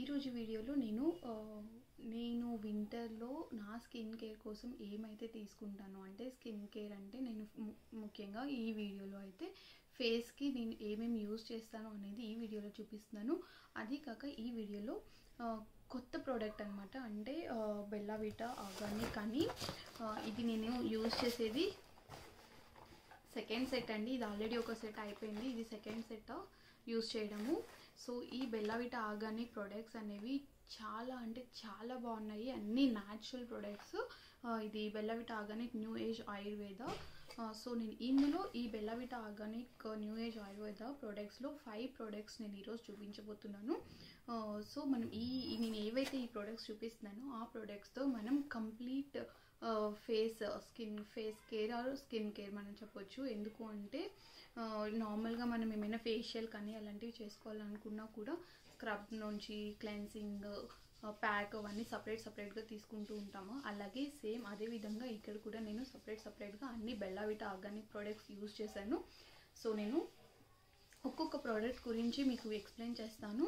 ఈరోజు వీడియోలో నేను వింటర్లో నా స్కిన్ కేర్ కోసం ఏమైతే తీసుకుంటాను అంటే స్కిన్ కేర్ అంటే నేను ముఖ్యంగా ఈ వీడియోలో అయితే ఫేస్కి నేను ఏమేమి యూజ్ చేస్తాను అనేది ఈ వీడియోలో చూపిస్తున్నాను. అది కాక ఈ వీడియోలో కొత్త ప్రోడక్ట్ అన్నమాట, అంటే బెల్లా విటా ఆర్గానిక్ అని. ఇది నేను యూజ్ చేసేది సెకండ్ సెట్ అండి. ఇది ఆల్రెడీ ఒక సెట్ అయిపోయింది, ఇది సెకండ్ సెట్ యూజ్ చేయడము. సో ఈ బెల్లా విటా ఆర్గానిక్ ప్రోడక్ట్స్ అనేవి చాలా అంటే చాలా బాగున్నాయి, అన్నీ న్యాచురల్ ప్రోడక్ట్స్. ఇది Bella Vita organic new age Ayurveda. So నేను ఇందులో ఈ Bella Vita organic new age Ayurveda ప్రోడక్ట్స్లో 5 ప్రోడక్ట్స్ నేను ఈరోజు చూపించబోతున్నాను. సో మనం నేను ఏవైతే ఈ ప్రోడక్ట్స్ చూపిస్తున్నానో ఆ ప్రోడక్ట్స్తో మనం complete face care or skin care మనం చెప్పొచ్చు. ఎందుకు అంటే నార్మల్గా మనం ఏమైనా ఫేషియల్ కానీ అలాంటివి చేసుకోవాలనుకున్నా కూడా స్క్రబ్ నుంచి క్లెన్సింగ్ ప్యాక్ అవన్నీ సపరేట్గా తీసుకుంటూ ఉంటాము. అలాగే సేమ్ అదే విధంగా ఇక్కడ కూడా నేను సపరేట్గా అన్ని Bella Vita organic products use చేశాను. సో నేను ఒక్కొక్క ప్రోడక్ట్ గురించి మీకు ఎక్స్ప్లెయిన్ చేస్తాను.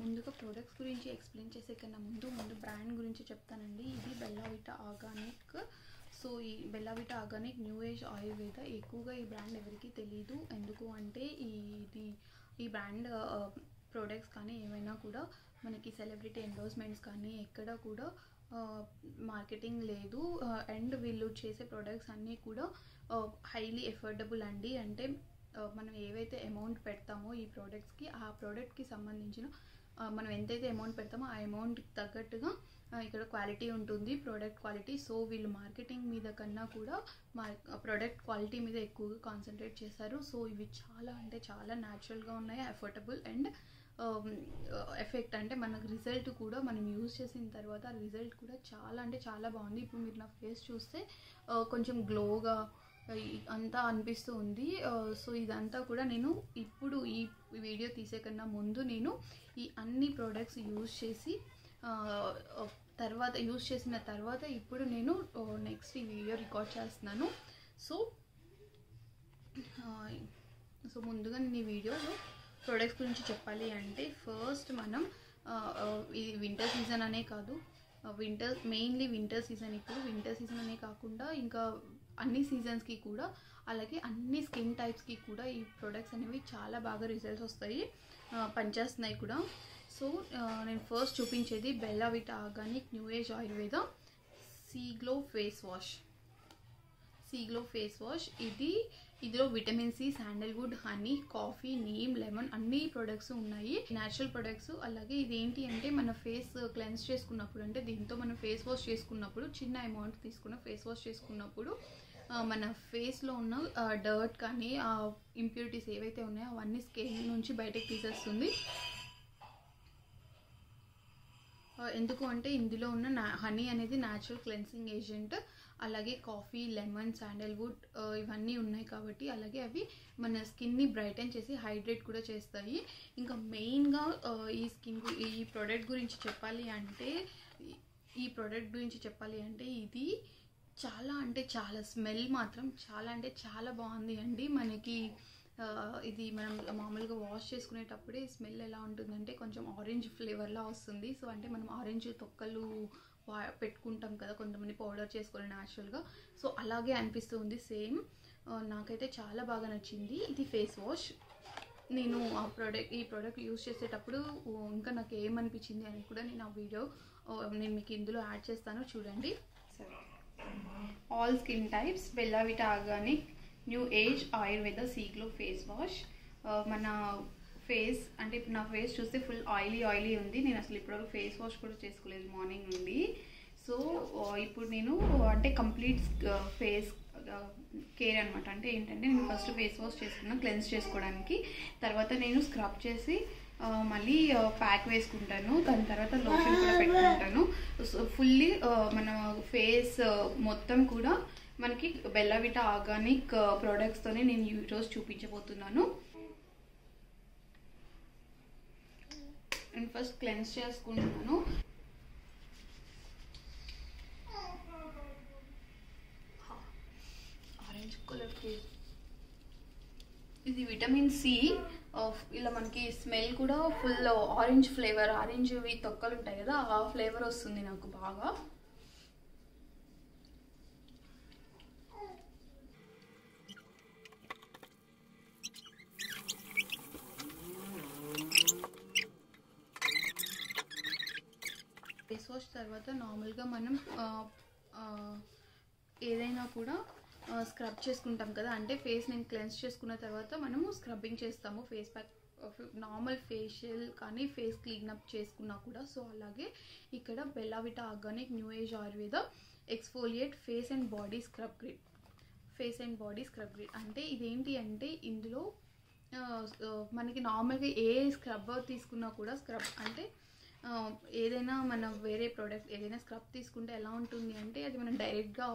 ముందుగా ప్రోడక్ట్స్ గురించి ఎక్స్ప్లెయిన్ చేసే కన్నా ముందు బ్రాండ్ గురించి చెప్తానండి. ఇది బెల్లా విటా ఆర్గానిక్. సో ఈ Bella Vita organic new age Ayurveda, ఎక్కువగా ఈ బ్రాండ్ ఎవరికి తెలీదు. ఎందుకు అంటే ఈ బ్రాండ్ ప్రోడక్ట్స్ కానీ ఏమైనా కూడా మనకి సెలబ్రిటీ ఎండోర్స్మెంట్స్ కానీ ఎక్కడ కూడా మార్కెటింగ్ లేదు. అండ్ వీళ్ళు చేసే ప్రోడక్ట్స్ అన్నీ కూడా హైలీ ఎఫోర్డబుల్ అండి. అంటే మనం ఏవైతే అమౌంట్ పెడతామో ఈ ప్రోడక్ట్స్కి, ఆ ప్రోడక్ట్కి సంబంధించిన మనం ఎంతైతే అమౌంట్ పెడతామో ఆ అమౌంట్కి తగ్గట్టుగా ఇక్కడ క్వాలిటీ ఉంటుంది, ప్రోడక్ట్ క్వాలిటీ. సో వీళ్ళు మార్కెటింగ్ మీద కన్నా కూడా ప్రోడక్ట్ క్వాలిటీ మీద ఎక్కువగా కాన్సన్ట్రేట్ చేశారు. సో ఇవి చాలా అంటే చాలా న్యాచురల్గా ఉన్నాయి, అఫోర్డబుల్ అండ్ ఎఫెక్ట్ అంటే మనకు రిజల్ట్ కూడా మనం యూజ్ చేసిన తర్వాత రిజల్ట్ కూడా చాలా అంటే చాలా బాగుంది. ఇప్పుడు మీరు నా ఫేస్ చూస్తే కొంచెం గ్లోగా అంతా అనిపిస్తూ ఉంది. సో ఇదంతా కూడా నేను ఇప్పుడు ఈ వీడియో తీసే కన్నా ముందు నేను ఈ అన్ని ప్రోడక్ట్స్ యూజ్ చేసి తర్వాత యూజ్ చేసిన తర్వాత ఇప్పుడు నేను నెక్స్ట్ ఈ వీడియో రికార్డ్ చేస్తున్నాను. సో ముందుగా నేను ఈ వీడియోలో ప్రోడక్ట్స్ గురించి చెప్పాలి అంటే ఫస్ట్ మనం ఈ వింటర్ సీజన్ అనే కాదు, మెయిన్లీ వింటర్ సీజన్. ఇప్పుడు వింటర్ సీజన్ అనే కాకుండా ఇంకా అన్ని సీజన్స్కి కూడా అలాగే అన్ని స్కిన్ టైప్స్కి కూడా ఈ ప్రోడక్ట్స్ అనేవి చాలా బాగా రిజల్ట్స్ వస్తాయి, పనిచేస్తున్నాయి కూడా. సో నేను ఫస్ట్ చూపించేది Bella Vita organic new age Ayurveda C Glow face wash. ఇందులో vitamin C, sandalwood, honey, coffee, neem, lemon అన్ని ప్రొడక్ట్స్ ఉన్నాయి, న్యాచురల్ ప్రొడక్ట్స్. అలాగే ఇదేంటి అంటే మన ఫేస్ క్లెన్స్ చేసుకున్నప్పుడు, అంటే దీంతో మనం ఫేస్ వాష్ చేసుకున్నప్పుడు, చిన్న అమౌంట్ తీసుకున్న ఫేస్ వాష్ చేసుకున్నప్పుడు మన ఫేస్లో ఉన్న డర్ట్ కానీ ఇంప్యూరిటీస్ ఏవైతే ఉన్నాయో అవన్నీ స్కిన్ నుంచి బయటకు తీసేస్తుంది. ఎందుకు అంటే ఇందులో ఉన్న హనీ అనేది న్యాచురల్ క్లెన్సింగ్ ఏజెంట్, అలాగే కాఫీ, లెమన్, శాండల్వుడ్ ఇవన్నీ ఉన్నాయి కాబట్టి అలాగే అవి మన స్కిన్ని బ్రైటన్ చేసి హైడ్రేట్ కూడా చేస్తాయి. ఇంకా మెయిన్గా ఈ ప్రోడక్ట్ గురించి చెప్పాలి అంటే ఇది చాలా అంటే చాలా స్మెల్ మాత్రం చాలా బాగుంది అండి. మనకి ఇది మనం మామూలుగా వాష్ చేసుకునేటప్పుడే స్మెల్ ఎలా ఉంటుందంటే కొంచెం ఆరెంజ్ ఫ్లేవర్లా వస్తుంది. సో అంటే మనం ఆరెంజ్ తొక్కలు పెట్టుకుంటాం కదా కొంతమంది పౌడర్ చేసుకోవాలి న్యాచురల్గా, సో అలాగే అనిపిస్తుంది సేమ్. నాకైతే చాలా బాగా నచ్చింది ఇది ఫేస్ వాష్. నేను ఈ ప్రోడక్ట్ యూజ్ చేసేటప్పుడు ఇంకా నాకు ఏమనిపించింది అని కూడా నేను ఆ వీడియో నేను మీకు ఇందులో యాడ్ చేస్తాను, చూడండి. All skin types Bella Vita organic new age Ayurveda C Glow face wash. మన ఫేస్ అంటే ఇప్పుడు నా ఫేస్ చూస్తే ఫుల్ ఆయిలీ ఉంది. నేను అసలు ఇప్పుడు ఫేస్ వాష్ కూడా చేసుకోలేదు మార్నింగ్ నుండి. సో ఇప్పుడు నేను అంటే కంప్లీట్ ఫేస్ కేర్ అనమాట. అంటే ఏంటంటే నేను ఫస్ట్ ఫేస్ వాష్ చేసుకున్నాను క్లెన్స్ చేసుకోవడానికి, తర్వాత నేను స్క్రబ్ చేసి మళ్ళీ ప్యాక్ వేసుకుంటాను, దాని తర్వాత లోషన్ కూడా పెట్టుకుంటాను. ఫుల్లీ మన ఫేస్ మొత్తం కూడా మనకి బెల్లా విటా ఆర్గానిక్ ప్రోడక్ట్స్తోనే నేను ఈరోజు చూపించబోతున్నాను. నేను ఫస్ట్ క్లెన్స్ చేసుకుంటున్నాను. ఆరెంజ్ కలర్ ఇది విటమిన్ సి ఇలా మనకి స్మెల్ కూడా ఫుల్ ఆరెంజ్ ఫ్లేవర్, ఆరెంజ్ వి తొక్కలు ఉంటాయి కదా ఆ ఫ్లేవర్ వస్తుంది నాకు బాగా. ఫేస్ వాష్ తర్వాత నార్మల్గా మనం ఏదైనా కూడా స్క్రబ్ చేసుకుంటాం కదా, అంటే ఫేస్ నేను క్లెన్స్ చేసుకున్న తర్వాత మనము స్క్రబ్బింగ్ చేస్తాము ఫేస్ ప్యాక్, నార్మల్ ఫేషియల్ కానీ ఫేస్ క్లీనప్ చేసుకున్నా కూడా. సో అలాగే ఇక్కడ Bella Vita organic new age Ayurveda exfoliate face and body scrub grit, face and body scrub grit అంటే ఇదేంటి అంటే ఇందులో మనకి నార్మల్గా ఏ స్క్రబ్ తీసుకున్నా కూడా, స్క్రబ్ అంటే ఏదైనా మన వేరే ప్రోడక్ట్ ఏదైనా స్క్రబ్ తీసుకుంటే ఎలా ఉంటుంది అంటే అది మనం డైరెక్ట్గా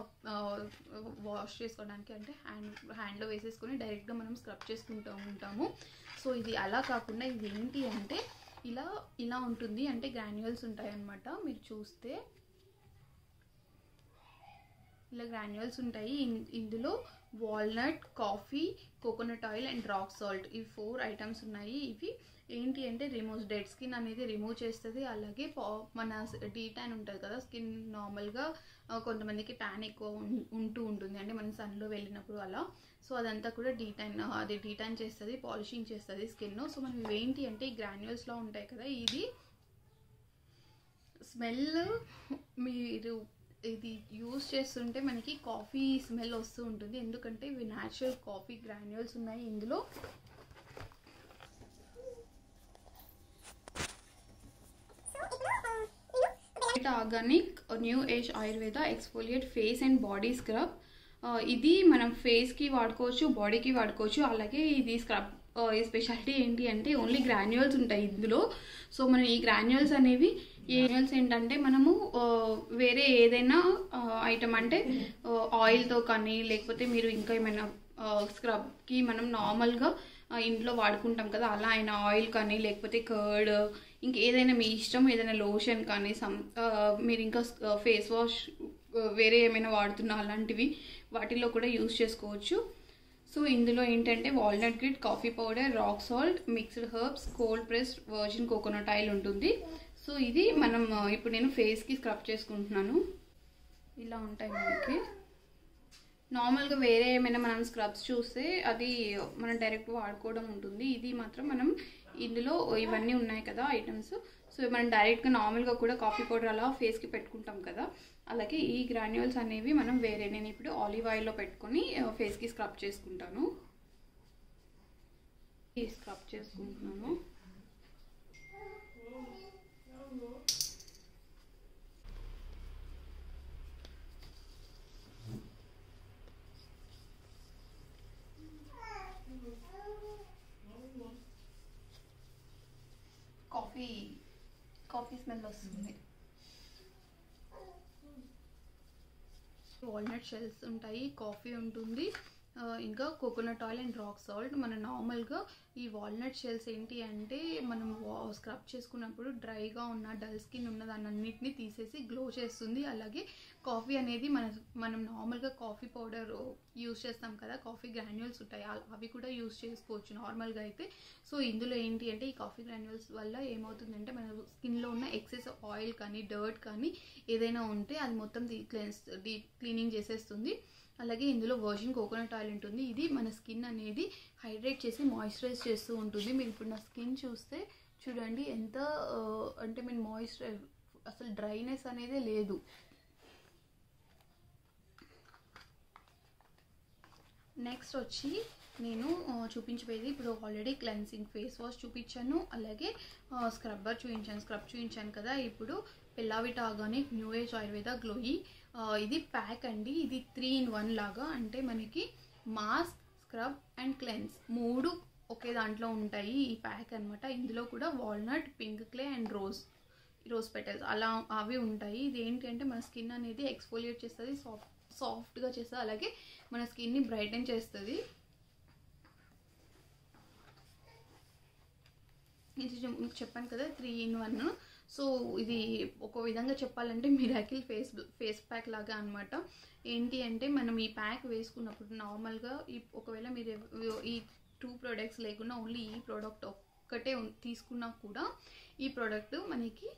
వాష్ చేసుకోవడానికి అంటే హ్యాండ్లో వేసేసుకొని డైరెక్ట్గా మనం స్క్రబ్ చేసుకుంటూ ఉంటాము. సో ఇది అలా కాకుండా ఇది ఏంటి అంటే ఇలా ఇలా ఉంటుంది, అంటే గ్రాన్యూల్స్ ఉంటాయన్నమాట. మీరు చూస్తే ఇలా గ్రాన్యూల్స్ ఉంటాయి. ఇందులో walnut, coffee, coconut oil and rock salt ఈ 4 ఐటమ్స్ ఉన్నాయి. ఇవి ఏంటి అంటే రిమూవ్ డెడ్ స్కిన్ అనేది రిమూవ్ చేస్తుంది. అలాగే మన డీ ట్యాన్ ఉంటుంది కదా స్కిన్, నార్మల్గా కొంతమందికి ట్యాన్ ఎక్కువ ఉంటూ ఉంటుంది అంటే మనం సన్లో వెళ్ళినప్పుడు అలా. సో అదంతా కూడా డీ ట్యాన్, అది డీ ట్యాన్ చేస్తుంది, పాలిషింగ్ చేస్తుంది స్కిన్. సో మనం ఇవేంటి అంటే ఈ గ్రాన్యూల్స్లో ఉంటాయి కదా, ఇది స్మెల్ మీరు ఇది యూజ్ చేస్తుంటే మనకి కాఫీ స్మెల్ వస్తూ ఉంటుంది, ఎందుకంటే ఇవి న్యాచురల్ కాఫీ గ్రాన్యూల్స్ ఉన్నాయి ఇందులో. Organic new age Ayurveda exfoliate face and body scrub, ఇది మనం ఫేస్కి వాడుకోవచ్చు, బాడీకి వాడుకోవచ్చు. అలాగే ఇది స్క్రబ్ స్పెషాలిటీ ఏంటి అంటే ఓన్లీ గ్రాన్యూల్స్ ఉంటాయి ఇందులో. సో మనం ఈ గ్రాన్యూల్స్ అనేవి గ్రాన్యూల్స్ ఏంటంటే మనము వేరే ఏదైనా ఐటమ్ అంటే ఆయిల్తో కానీ లేకపోతే మీరు ఇంకా ఏమైనా స్క్రబ్కి మనం నార్మల్గా ఇంట్లో వాడుకుంటాం కదా అలా అయినా ఆయిల్ కానీ లేకపోతే కర్డ్ ఇంకేదైనా మీ ఇష్టం, ఏదైనా లోషన్ కానీ మీరు ఇంకా ఫేస్ వాష్ వేరే ఏమైనా వాడుతున్నా అలాంటివి వాటిలో కూడా యూజ్ చేసుకోవచ్చు. సో ఇందులో ఏంటంటే walnut grit, coffee powder, rock salt, mixed herbs, cold pressed virgin coconut oil ఉంటుంది. సో ఇది మనం ఇప్పుడు నేను ఫేస్కి స్క్రబ్ చేసుకుంటున్నాను. ఇలా ఉంటాయి మనకి నార్మల్గా వేరే ఏమైనా మనం స్క్రబ్స్ చూస్తే అది మనం డైరెక్ట్ వాడుకోవడం ఉంటుంది, ఇది మాత్రం మనం ఇందులో ఇవన్నీ ఉన్నాయి కదా ఐటమ్స్. సో మనం డైరెక్ట్గా నార్మల్గా కూడా కాఫీ పౌడర్ అలా ఫేస్కి పెట్టుకుంటాం కదా, అలాగే ఈ గ్రాన్యూల్స్ అనేవి మనం వేరే, నేను ఇప్పుడు ఆలివ్ ఆయిల్లో పెట్టుకొని ఫేస్కి స్క్రబ్ చేసుకుంటాను, స్క్రబ్ చేసుకుంటున్నాను. కాఫీ స్మెల్ వస్తుంది. వాల్నట్ షెల్స్ ఉంటాయి, కాఫీ ఉంటుంది, ఇంకా coconut oil and rock salt. మనం నార్మల్గా ఈ వాల్నట్ షెల్స్ ఏంటి అంటే మనం స్క్రబ్ చేసుకున్నప్పుడు డ్రైగా ఉన్న, డల్ స్కిన్ ఉన్న దాన్నిన్నిటిని తీసేసి గ్లో చేస్తుంది. అలాగే కాఫీ అనేది మనం నార్మల్గా కాఫీ పౌడర్ యూజ్ చేస్తాం కదా, కాఫీ గ్రాన్యూల్స్ ఉంటాయి అవి కూడా యూజ్ చేసుకోవచ్చు నార్మల్గా అయితే. సో ఇందులో ఏంటి అంటే ఈ కాఫీ గ్రాన్యూల్స్ వల్ల ఏమవుతుందంటే మన స్కిన్లో ఉన్న ఎక్సెస్ ఆయిల్ కానీ డర్ట్ కానీ ఏదైనా ఉంటే అది మొత్తం క్లీనింగ్ చేసేస్తుంది. అలాగే ఇందులో వర్జిన్ కోకోనట్ ఆయిల్ ఉంటుంది, ఇది మన స్కిన్ అనేది హైడ్రేట్ చేసి మాయిశ్చరైజ్ చేస్తూ ఉంటుంది. మీరు ఇప్పుడు నా స్కిన్ చూస్తే చూడండి ఎంత అంటే నేను మాయిశ్చరైజ్, అసలు డ్రైనెస్ అనేది లేదు. నెక్స్ట్ వచ్చి నేను చూపించబోయేది, ఇప్పుడు ఆల్రెడీ క్లెన్సింగ్ ఫేస్ వాష్ చూపించాను, అలాగే స్క్రబ్బర్ చూపించాను, స్క్రబ్ చూపించాను కదా. ఇప్పుడు Bella Vita organic new age Ayurveda glowy, ఇది ప్యాక్ అండి, ఇది 3 in 1 లాగా, అంటే మనకి మాస్క్, స్క్రబ్ అండ్ క్లెన్స్ 3 ఒకే దాంట్లో ఉంటాయి ఈ ప్యాక్ అనమాట. ఇందులో కూడా walnut, pink clay and rose petals అలా అవి ఉంటాయి. ఇది ఏంటంటే మన స్కిన్ అనేది ఎక్స్ఫోలియేట్ చేస్తుంది, సాఫ్ట్గా చేస్తుంది, అలాగే మన స్కిన్ని బ్రైటన్ చేస్తుంది. ఇది చెప్పాను కదా 3 in 1. సో ఇది ఒక విధంగా చెప్పాలంటే మిరాకిల్ ఫేస్ ప్యాక్ లాగా అనమాట. ఏంటి అంటే మనం ఈ ప్యాక్ వేసుకున్నప్పుడు నార్మల్గా ఒకవేళ మీరు ఈ टू प्रोडक्ट्स लेकुना ओनली ई प्रोडक्ट ఒక్కటే తీసుకున్నా కూడా ఈ ప్రోడక్ట్ మనకి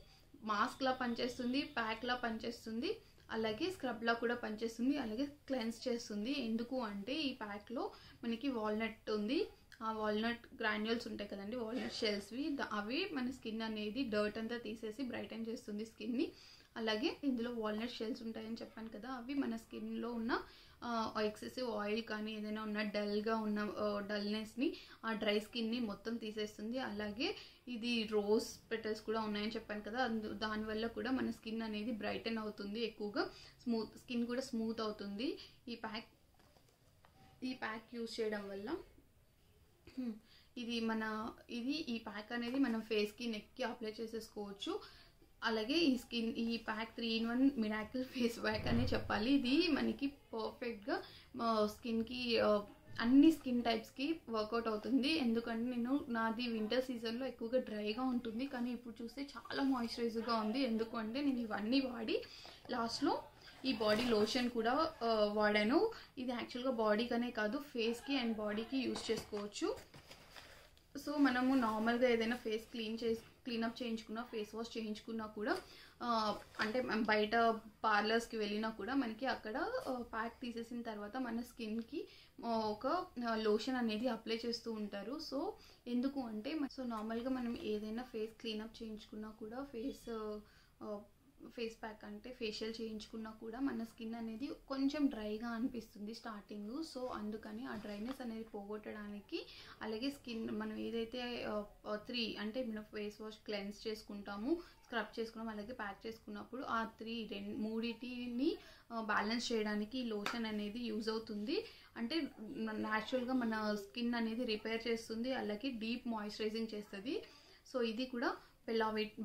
మాస్క్ లా పనిచేస్తుంది ప్యాక్ లా పనిచేస్తుంది అలాగే స్క్రబ్ లా కూడా పనిచేస్తుంది అలాగే క్లెన్స్ చేస్తుంది ఎందుకు అంటే ఈ ప్యాక్ లో మనకి వాల్నట్ ఉంది ఆ వాల్నట్ గ్రాన్యూల్స్ ఉంటాయి కదండి వాల్నట్ షెల్స్ వి అవి మన స్కిన్ అనేది డర్ట్ అంతా తీసేసి బ్రైటన్ చేస్తుంది స్కిన్ ని అలాగే ఇందులో వాల్నట్ షెల్స్ ఉంటాయని చెప్పాను కదా అవి మన స్కిన్ లో ఉన్న ఎక్సెసివ్ ఆయిల్ కానీ ఏదైనా ఉన్న డల్ గా ఉన్న డల్నెస్ ని ఆ డ్రై స్కిన్ ని మొత్తం తీసేస్తుంది అలాగే ఇది రోజ్ పెటల్స్ కూడా ఉన్నాయని చెప్పాను కదా దాని వల్ల కూడా మన స్కిన్ అనేది బ్రైటన్ అవుతుంది ఎక్కువగా స్మూత్ స్కిన్ కూడా స్మూత్ అవుతుంది ఈ ప్యాక్ యూస్ చేయడం వల్ల ఇది ఈ ప్యాక్ అనేది మనం ఫేస్ కి నెక్ కి అప్లై చేసుకోవచ్చు అలాగే ఈ స్కిన్ ఈ pack 3 in 1 miracle face pack అనే చెప్పాలి ఇది మనకి పర్ఫెక్ట్ గా స్కిన్ కి అన్ని స్కిన్ టైప్స్ కి వర్క్ అవుట్ అవుతుంది ఎందుకంటే నేను నాది వింటర్ సీజన్ లో ఎక్కువగా డ్రై గా ఉంటుంది కానీ ఇప్పుడు చూస్తే చాలా మాయిశ్చరైజర్ గా ఉంది ఎందుకంటే నేను ఇవన్నీ వాడి లాస్ట్ లో ఈ బాడీ లోషన్ కూడా వాడాను ఇది యాక్చువల్ గా బాడీ కనే కాదు ఫేస్ కి అండ్ బాడీ కి యూస్ చేసుకోవచ్చు సో మనము నార్మల్ గా ఏదైనా ఫేస్ క్లీనప్ చేయించుకున్నా ఫేస్ వాష్ చేయించుకున్నా కూడా అంటే బయట పార్లర్స్ కి వెళ్ళినా కూడా మనకి అక్కడ ప్యాక్ తీసేసిన తర్వాత మన స్కిన్ కి ఒక లోషన్ అనేది అప్లై చేస్తూ ఉంటారు సో ఎందుకు అంటే సో నార్మల్ గా మనం ఏదైనా ఫేస్ క్లీనప్ చేయించుకున్నా కూడా ఫేస్ ప్యాక్ అంటే ఫేషియల్ చేయించుకున్నా కూడా మన స్కిన్ అనేది కొంచెం డ్రైగా అనిపిస్తుంది స్టార్టింగ్ సో అందుకని ఆ డ్రైనెస్ అనేది పోగొట్టడానికి అలాగే స్కిన్ మనం ఏదైతే 3 అంటే మనం ఫేస్ వాష్ క్లెన్స్ చేసుకుంటాము స్క్రబ్ చేసుకున్నాం అలాగే ప్యాక్ చేసుకున్నప్పుడు ఆ 3 మూడిటిని బ్యాలెన్స్ చేయడానికి ఈ లోషన్ అనేది యూజ్ అవుతుంది అంటే న్యాచురల్గా మన స్కిన్ అనేది రిపేర్ చేస్తుంది అలాగే డీప్ మాయిశ్చరైజింగ్ చేస్తుంది సో ఇది కూడా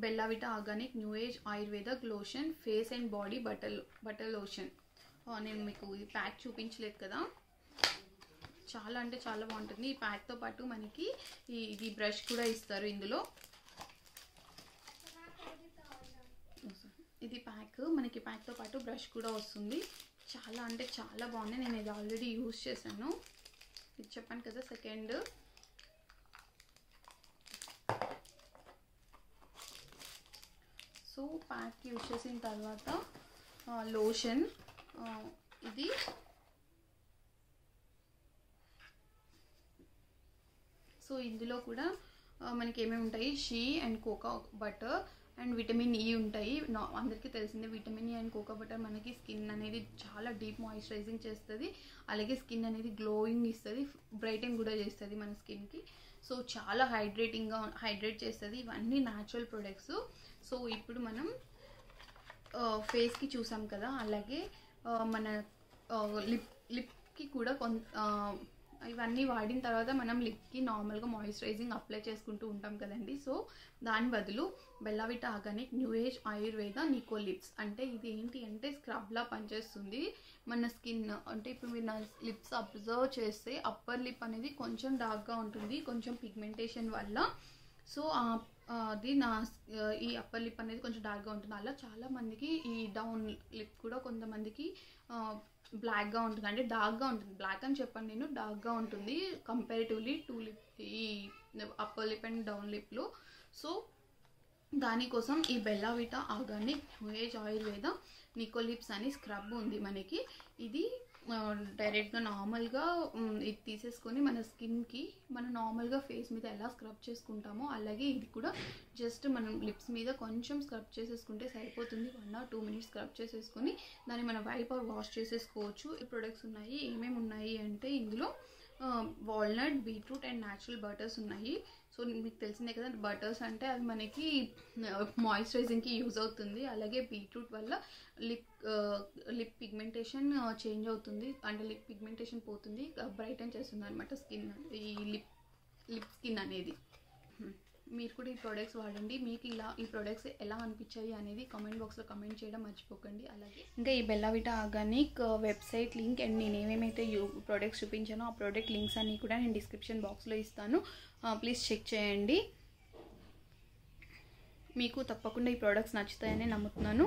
Bella Vita Organic New Age Ayurvedic lotion face and body butter lotion नेनु पैक चूपिंचलेदु कदा चाला अंटे चाला बागुंटुंदी ई पैक तो पाटु मनकी ई ब्रश कूडा इस्तारु इंदुलो इदी पैक मनकी पैक तो पाटु ब्रश कूडा वस्तुंदी चाला अंटे चाला बागुंदी नेनु इदी ऑलरेडी यूज चेशानु इदी चेप्पानु कदा सेकंड सो पैक यूज तरह लोशन इधी सो इंदो मन के shea and cocoa butter and vitamin E उंटाई अंदर की तेलिसिंदे vitamin E and cocoa butter मन की स्किन अनेदी चाला डीप मॉइस्चराइजिंग चेस्तदी अलगे स्किन अनेदी ग्लोइंग इस्तदी ब्राइटन कूडा चेस्तदी मन स्किन की सो चाला हाइड्रेटिंग गा हाइड्रेट चेस्तदी इवन्नी नेचुरल प्रोडक्ट्स सो इप्पुडु मनम फेस की चूसाम कदा अलगे मन लिप की कूडा ఇవన్నీ వాడిన తర్వాత మనం లిప్ కి నార్మల్ గా మాయిశ్చరైజింగ్ అప్లై చేసుకుంటూ ఉంటాం కదండి సో దాని బదులు Bella Vita organic new age Ayurveda Nicolips అంటే ఇది ఏంటి అంటే స్క్రబ్ లా పనిచేస్తుంది మన స్కిన్ అంటే ఇప్పుడు మీరు నా లిప్స్ అబ్జర్వ్ చేస్తే అప్పర్ లిప్ అనేది కొంచెం డార్క్ గా ఉంటుంది కొంచెం పిగ్మెంటేషన్ వల్ల సో అది నా ఈ అప్పర్ లిప్ అనేది కొంచెం డార్క్ గా ఉంటుంది అలా చాలా మందికి ఈ డౌన్ లిప్ కూడా కొంతమందికి బ్లాక్ గా ఉంటుంది అంటే డార్క్ గా ఉంటుంది బ్లాక్ అని చెప్పండి నేను డార్క్ గా ఉంటుంది కంపారిటివ్లీ టూ లిప్ ఈ upper lip and down lip లో సో దానికోసం ఈ Bella Vita organic new age Ayurveda Nicolips అని స్క్రబ్ ఉంది మనకి ఇది డైరెక్ట్ గా నార్మల్ గా ఇది తీసేసుకొని మన స్కిన్ కి మనం నార్మల్ గా ఫేస్ మీద ఎలా స్క్రబ్ చేసుకుంటామో అలాగే ఇది కూడా జస్ట్ మనం లిప్స్ మీద కొంచెం స్క్రబ్ చేసేసుకుంటే సరిపోతుంది 1 or 2 మినిట్స్ స్క్రబ్ చేసేసుకొని దాన్ని మనం వైపర్ వాష్ చేసేసుకోవచ్చు ఈ ప్రొడక్ట్స్ ఉన్నాయి ఏమేం ఉన్నాయి అంటే ఇందులో walnut beetroot and natural butters ఉన్నాయి సో మీకు తెలిసిందే కదా బటర్స్ అంటే అది మనకి మాయిశ్చరైజింగ్ కి యూజ్ అవుతుంది అలాగే బీట్రూట్ వల్ల లిప్ పిగ్మెంటేషన్ చేంజ్ అవుతుంది అంటే లిప్ పిగ్మెంటేషన్ పోతుంది బ్రైటన్ చేస్తుంది అన్నమాట స్కిన్ ఈ లిప్ స్కిన్ అనేది మీరు కూడా ఈ ప్రొడక్ట్స్ వాడండి మీకు ఇలా ఈ ప్రొడక్ట్స్ ఎలా అనిపించాయి అనేది కామెంట్ బాక్స్ లో కామెంట్ చేయడం మర్చిపోకండి అలాగే ఇంకా ఈ Bella Vita organic website link and నేను ఏమేమైతే ప్రొడక్ట్స్ చూపించానో ఆ ప్రొడక్ట్ లింక్స్ అన్ని కూడా నేను డిస్క్రిప్షన్ బాక్స్ లో ఇస్తాను ప్లీజ్ చెక్ చేయండి మీకు తప్పకుండా ఈ ప్రొడక్ట్స్ నచ్చుతాయని నమ్ముతున్నాను